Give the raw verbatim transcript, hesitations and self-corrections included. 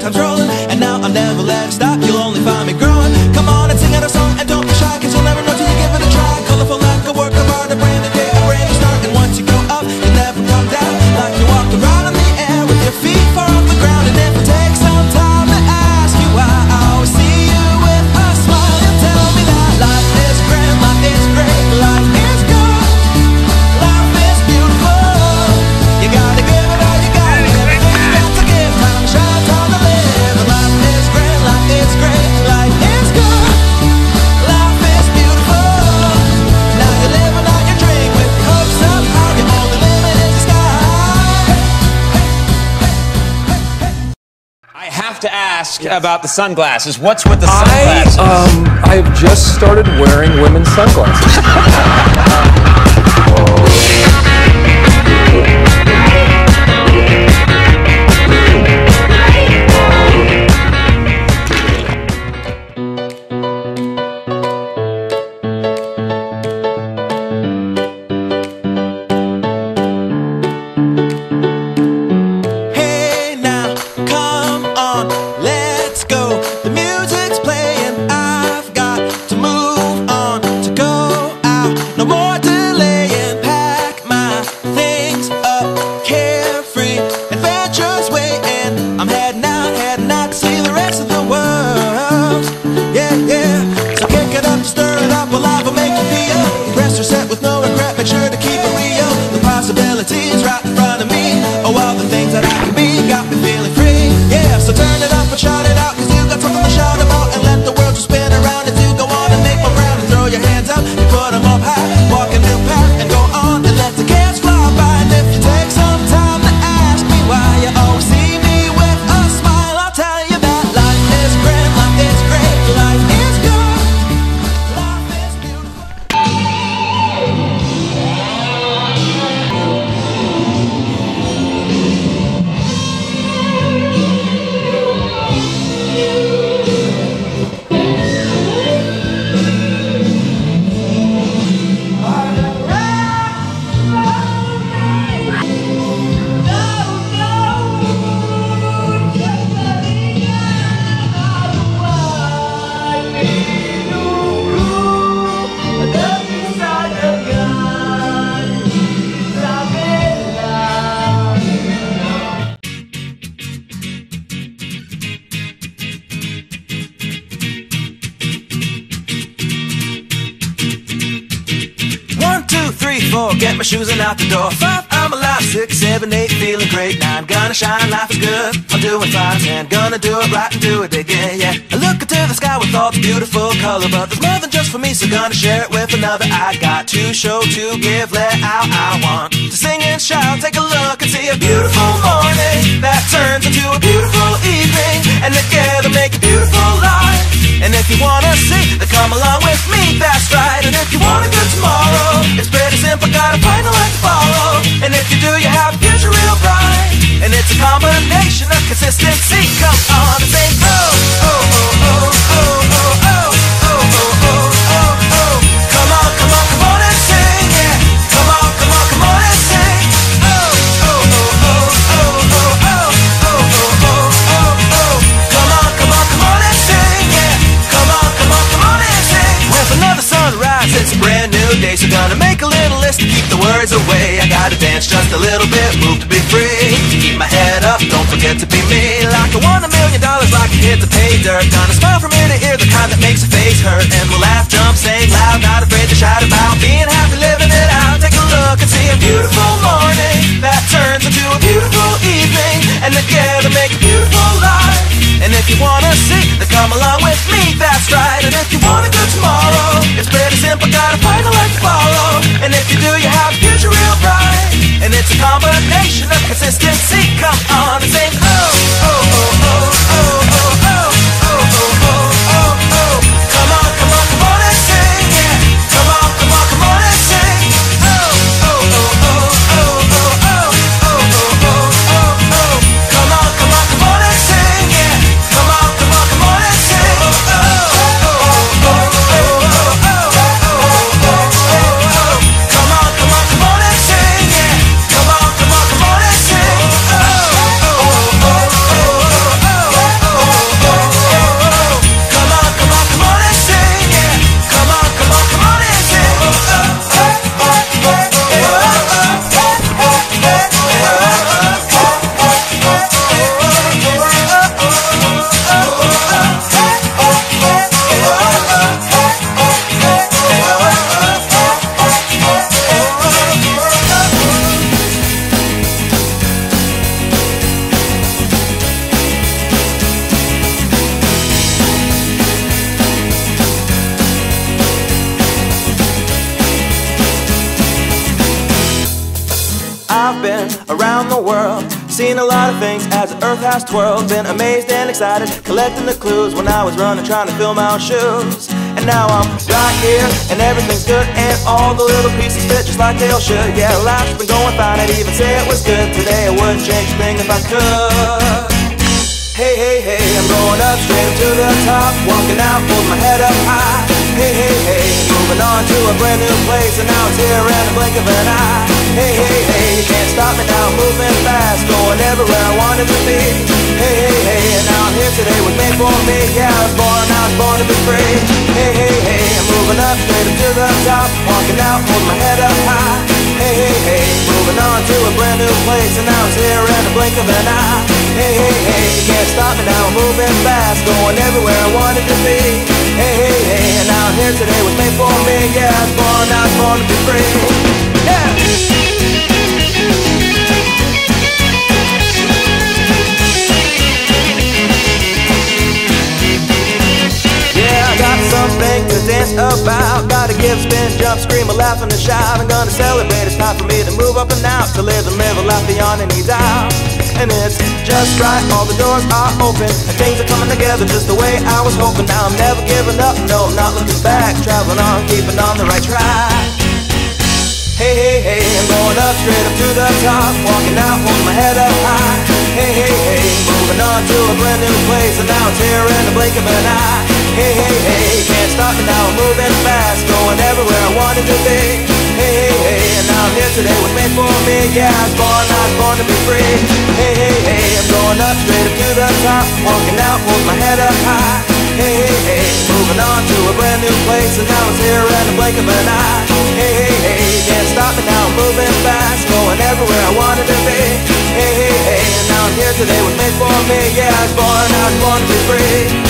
controlling, and now I'll never let it stop. You'll only find me growing. Come on and sing out a song, and don't be shy, cause you'll never know till you give it a try. Colorful like a work of art, a brand new day, a brand new start. And once you go up, you never come down, like you're walking right on the air with your feet far off the ground. And if it takes some time to ask you why, I always see you with a smile. You tell me that life is grand, life is great, life is good, life is beautiful. You gotta give it all you got, everything you got to give. Have a shot, time to live. Life is grand, life is great, life is good, life is beautiful. Now you live and now you drink with the hopes up high. Your only limit is the sky. I have to ask about the sunglasses. What's with the sunglasses? I, um, I've just started wearing women's sunglasses. Hey now, come on, let's go. The music's playing, I've got to move on, to go out. No more delaying, pack my things up. Carefree, adventures waiting. I'm heading out, heading out to see the rest of the world. Yeah, yeah. So kick it up, stir it up, alive will make you feel. Press reset with no regret, make sure to keep it real. The possibilities right in front of me. Oh, all the things that I can be got me feeling free. Yeah, so turn it up and shout it out, cause you got something to shout about. And let the world just spin around as you go on and make them round. And throw your hands up and put them up high. Walk a new path and go on and let the cares fly by. And if you take some time to ask me why, you always see me with a smile. I'll tell you that life is grand, life is great, life is good, life is beautiful. Four, get my shoes and out the door. Five, I'm alive. Six, seven, eight, feeling great. Nine, gonna shine, life is good. I'm doing fine. Ten, gonna do it right and do it again, yeah. I look into the sky with all the beautiful color, but there's more than just for me, so gonna share it with another. I got to show, to give, let out. I want to sing and shout. Take a look and see a beautiful morning that turns into a beautiful evening, and together make a beautiful life. And if you wanna see, then come along with me, that's right. And if you want a good tomorrow, it's pretty simple, gotta find a light to follow. And if you do, you have a future real bright. And it's a combination of consistency. Come on and say, oh, oh, oh, oh, oh, oh, oh, oh, oh, oh, oh, oh. Come on, come on, come on and sing, yeah. Come on, come on, come on and sing. Oh, oh, oh, oh, oh, oh, oh, oh, oh, oh, oh, oh. Come on, come on, come on and sing, yeah. Come on, come on, come on and sing. With another sunrise, it's a brand new day, so gonna make a little list to keep the worries away. I gotta dance just a little bit, move to be free. Keep my head up, don't forget to be me. Like I won a million dollars, like I hit the pay dirt. Gonna smile from ear to ear, the kind that makes a face hurt. And we'll laugh, jump, sing loud, not afraid to shout about being happy, living it out. Take a look and see a beautiful morning that turns into a beautiful evening, and together make a beautiful life. And if you wanna see, then come along with me, that's right. And if you want a good tomorrow, it's pretty simple, gotta find a life to follow. And if you do, you have a future real bright. And it's a combination of consistency. Come on and sing, oh, oh, oh, oh, oh, oh, oh, oh, oh, oh, oh, oh. Come on, come on, come on and sing, yeah. Come on, come on, come on and sing. Oh, oh, oh, oh, oh, oh, oh, oh, oh, oh, oh, oh. Come on, come on, come on and sing, yeah. Come on, come on, come on and sing. Oh, oh, oh, oh, oh, oh, oh, oh. Come on, come on, come on and sing, yeah. Come on, come on, come on and sing. Oh, oh, oh. been around the world, seen a lot of things as the earth has twirled. Been amazed and excited, collecting the clues when I was running, trying to fill my own shoes. And now I'm right here, and everything's good, and all the little pieces fit just like they all should. Yeah, life's been going fine, I'd even say it was good. Today I wouldn't change a thing if I could. Hey, hey, hey, I'm going up straight to the top, walking out, hold my head up high. Hey, hey, hey, moving on to a brand new place, and now it's here in the blink of an eye. Hey, hey, hey, you can't stop me now, moving fast, going everywhere I wanted to be. Hey, hey, hey, and now I'm here today with me for me. Yeah, I was born, I was born to be free. Hey, hey, hey, I'm moving up straight up to the top, walking out, hold my head up high. Hey, hey, hey, moving on to a brand new place, and now it's here in the blink of an eye. Hey, hey, hey, you can't stop me now, moving fast, going everywhere I wanted to be. Hey, hey, hey, and now I'm here today with me for me. Yeah, I was born, I was born to be free. Yeah! Something to dance about, gotta give, spin, jump, scream, a laugh and a shout. I'm gonna celebrate, it's time for me to move up and out, to live and live a life beyond any doubt. And it's just right, all the doors are open, and things are coming together just the way I was hoping. Now I'm never giving up, no, I'm not looking back, traveling on, keeping on the right track. Hey, hey, hey, I'm going up, straight up to the top, walking out, holding my head up high. Hey, hey, hey, moving on to a brand new place, and now it's here in the blink of an eye. Hey, hey, hey, can't stop me now, I'm moving fast, going everywhere I wanted to be. Hey, hey, hey, and now I'm here today, was made for me. Yeah, I was born, I was born to be free. Hey, hey, hey, I'm going up, straight up to the top, walking out, hold my head up high. Hey, hey, hey, moving on to a brand new place, and now it's here in the blink of an eye. Hey, hey, hey, can't stop me now, I'm moving fast, going everywhere I wanted to be. Hey, hey, hey, and now I'm here today, was made for me. Yeah, I was born, I was born to be free.